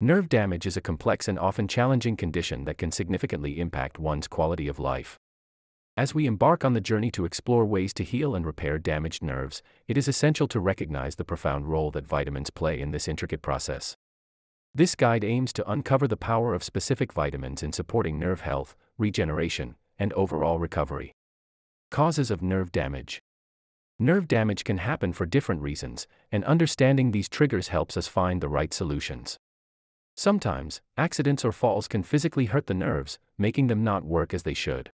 Nerve damage is a complex and often challenging condition that can significantly impact one's quality of life. As we embark on the journey to explore ways to heal and repair damaged nerves, it is essential to recognize the profound role that vitamins play in this intricate process. This guide aims to uncover the power of specific vitamins in supporting nerve health, regeneration, and overall recovery. Causes of nerve damage. Nerve damage can happen for different reasons, and understanding these triggers helps us find the right solutions. Sometimes, accidents or falls can physically hurt the nerves, making them not work as they should.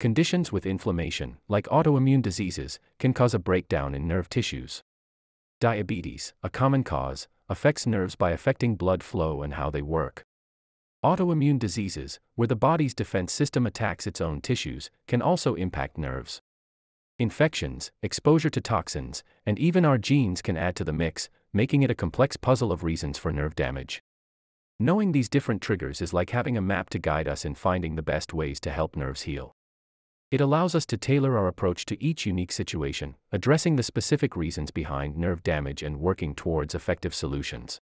Conditions with inflammation, like autoimmune diseases, can cause a breakdown in nerve tissues. Diabetes, a common cause, affects nerves by affecting blood flow and how they work. Autoimmune diseases, where the body's defense system attacks its own tissues, can also impact nerves. Infections, exposure to toxins, and even our genes can add to the mix, making it a complex puzzle of reasons for nerve damage. Knowing these different triggers is like having a map to guide us in finding the best ways to help nerves heal. It allows us to tailor our approach to each unique situation, addressing the specific reasons behind nerve damage and working towards effective solutions.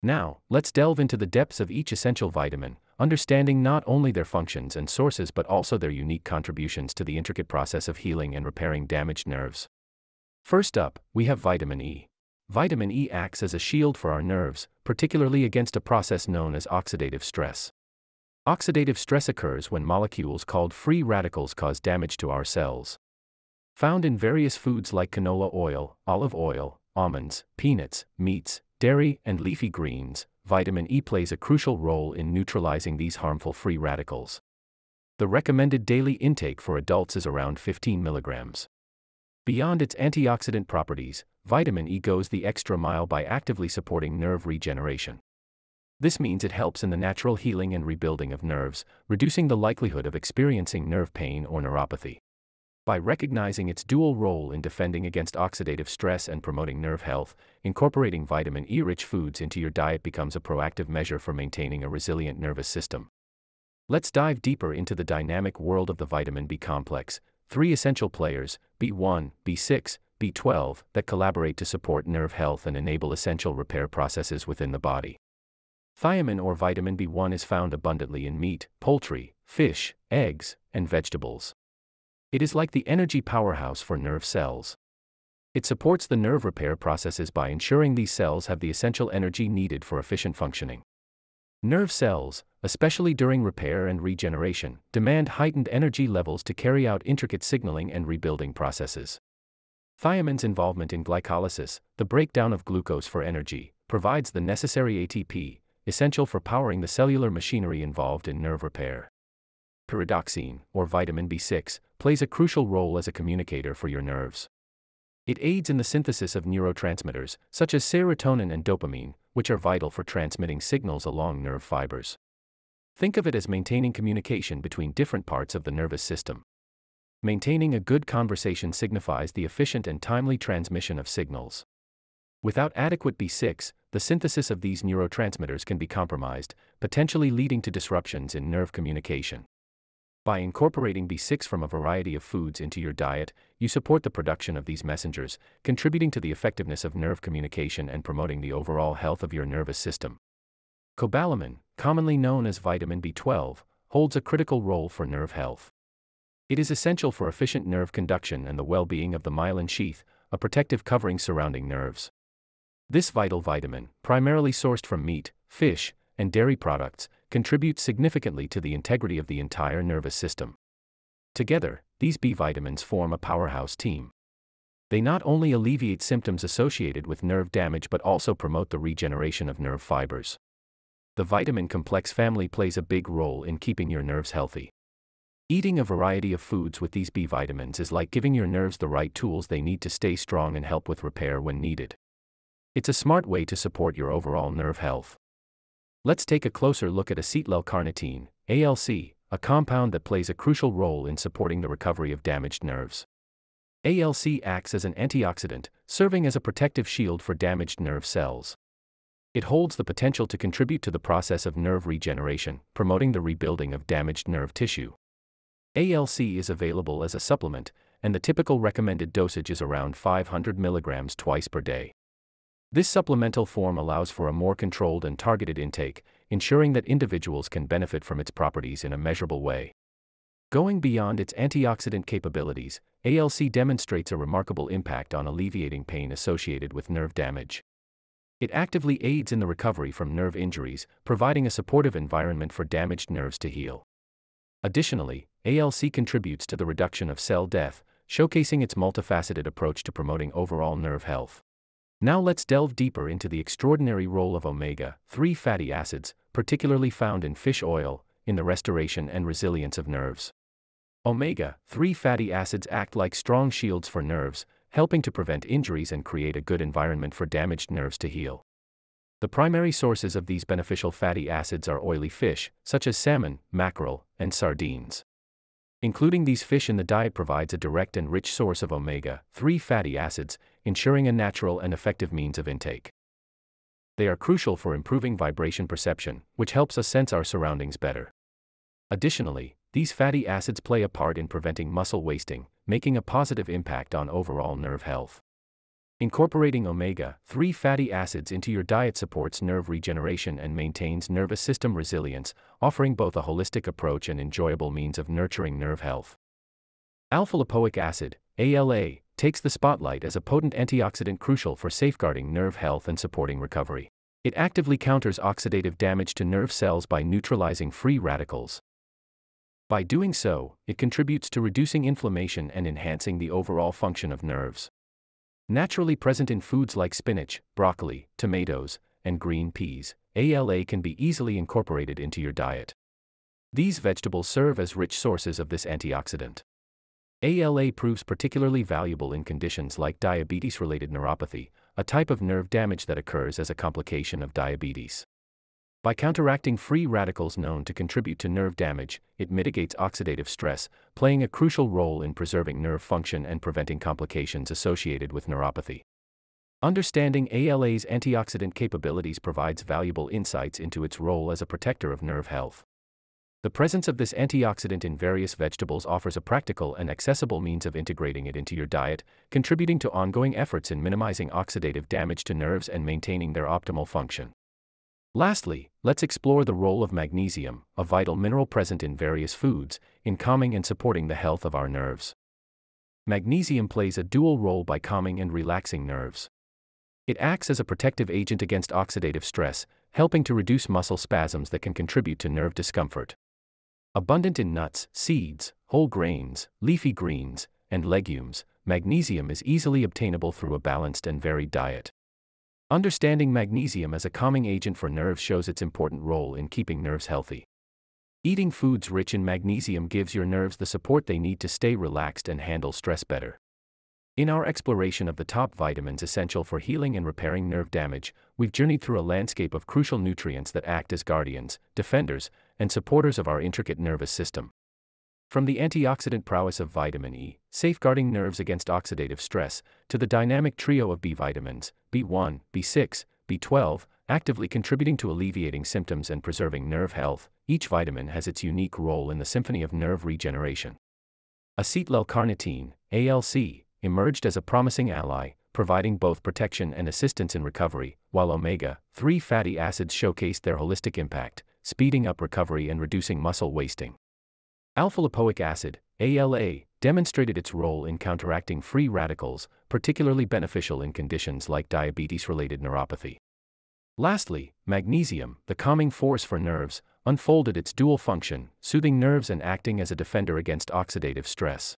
Now, let's delve into the depths of each essential vitamin, understanding not only their functions and sources but also their unique contributions to the intricate process of healing and repairing damaged nerves. First up, we have vitamin E. Vitamin E acts as a shield for our nerves, particularly against a process known as oxidative stress. Oxidative stress occurs when molecules called free radicals cause damage to our cells. Found in various foods like canola oil, olive oil, almonds, peanuts, meats, dairy, and leafy greens, vitamin E plays a crucial role in neutralizing these harmful free radicals. The recommended daily intake for adults is around 15 milligrams. Beyond its antioxidant properties, vitamin E goes the extra mile by actively supporting nerve regeneration. This means it helps in the natural healing and rebuilding of nerves, reducing the likelihood of experiencing nerve pain or neuropathy. By recognizing its dual role in defending against oxidative stress and promoting nerve health, incorporating vitamin E-rich foods into your diet becomes a proactive measure for maintaining a resilient nervous system. Let's dive deeper into the dynamic world of the vitamin B complex, three essential players, B1, B6, B12, that collaborate to support nerve health and enable essential repair processes within the body. Thiamin or vitamin B1 is found abundantly in meat, poultry, fish, eggs, and vegetables. It is like the energy powerhouse for nerve cells. It supports the nerve repair processes by ensuring these cells have the essential energy needed for efficient functioning. Nerve cells, especially during repair and regeneration, demand heightened energy levels to carry out intricate signaling and rebuilding processes. Thiamin's involvement in glycolysis, the breakdown of glucose for energy, provides the necessary ATP, essential for powering the cellular machinery involved in nerve repair. Pyridoxine, or vitamin B6, plays a crucial role as a communicator for your nerves. It aids in the synthesis of neurotransmitters, such as serotonin and dopamine, which are vital for transmitting signals along nerve fibers. Think of it as maintaining communication between different parts of the nervous system. Maintaining a good conversation signifies the efficient and timely transmission of signals. Without adequate B6, the synthesis of these neurotransmitters can be compromised, potentially leading to disruptions in nerve communication. By incorporating B6 from a variety of foods into your diet, you support the production of these messengers, contributing to the effectiveness of nerve communication and promoting the overall health of your nervous system. Cobalamin, commonly known as vitamin B12, holds a critical role for nerve health. It is essential for efficient nerve conduction and the well-being of the myelin sheath, a protective covering surrounding nerves. This vital vitamin, primarily sourced from meat, fish, and dairy products, contributes significantly to the integrity of the entire nervous system. Together, these B vitamins form a powerhouse team. They not only alleviate symptoms associated with nerve damage but also promote the regeneration of nerve fibers. The vitamin complex family plays a big role in keeping your nerves healthy. Eating a variety of foods with these B vitamins is like giving your nerves the right tools they need to stay strong and help with repair when needed. It's a smart way to support your overall nerve health. Let's take a closer look at acetyl-L-carnitine, ALC, a compound that plays a crucial role in supporting the recovery of damaged nerves. ALC acts as an antioxidant, serving as a protective shield for damaged nerve cells. It holds the potential to contribute to the process of nerve regeneration, promoting the rebuilding of damaged nerve tissue. ALC is available as a supplement, and the typical recommended dosage is around 500 milligrams twice per day. This supplemental form allows for a more controlled and targeted intake, ensuring that individuals can benefit from its properties in a measurable way. Going beyond its antioxidant capabilities, ALC demonstrates a remarkable impact on alleviating pain associated with nerve damage. It actively aids in the recovery from nerve injuries, providing a supportive environment for damaged nerves to heal. Additionally, ALC contributes to the reduction of cell death, showcasing its multifaceted approach to promoting overall nerve health. Now let's delve deeper into the extraordinary role of omega-3 fatty acids, particularly found in fish oil, in the restoration and resilience of nerves. Omega-3 fatty acids act like strong shields for nerves, helping to prevent injuries and create a good environment for damaged nerves to heal. The primary sources of these beneficial fatty acids are oily fish, such as salmon, mackerel, and sardines. Including these fish in the diet provides a direct and rich source of omega-3 fatty acids, ensuring a natural and effective means of intake. They are crucial for improving vibration perception, which helps us sense our surroundings better. Additionally, these fatty acids play a part in preventing muscle wasting, making a positive impact on overall nerve health. Incorporating omega-3 fatty acids into your diet supports nerve regeneration and maintains nervous system resilience, offering both a holistic approach and enjoyable means of nurturing nerve health. Alpha-Lipoic Acid, ALA, takes the spotlight as a potent antioxidant crucial for safeguarding nerve health and supporting recovery. It actively counters oxidative damage to nerve cells by neutralizing free radicals. By doing so, it contributes to reducing inflammation and enhancing the overall function of nerves. Naturally present in foods like spinach, broccoli, tomatoes, and green peas, ALA can be easily incorporated into your diet. These vegetables serve as rich sources of this antioxidant. ALA proves particularly valuable in conditions like diabetes-related neuropathy, a type of nerve damage that occurs as a complication of diabetes. By counteracting free radicals known to contribute to nerve damage, it mitigates oxidative stress, playing a crucial role in preserving nerve function and preventing complications associated with neuropathy. Understanding ALA's antioxidant capabilities provides valuable insights into its role as a protector of nerve health. The presence of this antioxidant in various vegetables offers a practical and accessible means of integrating it into your diet, contributing to ongoing efforts in minimizing oxidative damage to nerves and maintaining their optimal function. Lastly, let's explore the role of magnesium, a vital mineral present in various foods, in calming and supporting the health of our nerves. Magnesium plays a dual role by calming and relaxing nerves. It acts as a protective agent against oxidative stress, helping to reduce muscle spasms that can contribute to nerve discomfort. Abundant in nuts, seeds, whole grains, leafy greens, and legumes, magnesium is easily obtainable through a balanced and varied diet. Understanding magnesium as a calming agent for nerves shows its important role in keeping nerves healthy. Eating foods rich in magnesium gives your nerves the support they need to stay relaxed and handle stress better. In our exploration of the top vitamins essential for healing and repairing nerve damage, we've journeyed through a landscape of crucial nutrients that act as guardians, defenders, and supporters of our intricate nervous system. From the antioxidant prowess of vitamin E, safeguarding nerves against oxidative stress, to the dynamic trio of B vitamins, B1, B6, B12, actively contributing to alleviating symptoms and preserving nerve health, each vitamin has its unique role in the symphony of nerve regeneration. Acetyl-L-Carnitine, ALC, emerged as a promising ally, providing both protection and assistance in recovery, while omega-3 fatty acids showcased their holistic impact, speeding up recovery and reducing muscle wasting. Alpha-lipoic acid, ALA, demonstrated its role in counteracting free radicals, particularly beneficial in conditions like diabetes-related neuropathy. Lastly, magnesium, the calming force for nerves, unfolded its dual function, soothing nerves and acting as a defender against oxidative stress.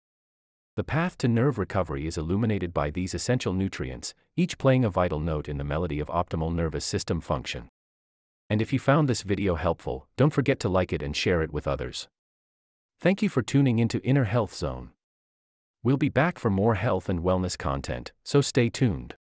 The path to nerve recovery is illuminated by these essential nutrients, each playing a vital note in the melody of optimal nervous system function. And if you found this video helpful, don't forget to like it and share it with others. Thank you for tuning into InnerHealth Zone. We'll be back for more health and wellness content, so stay tuned.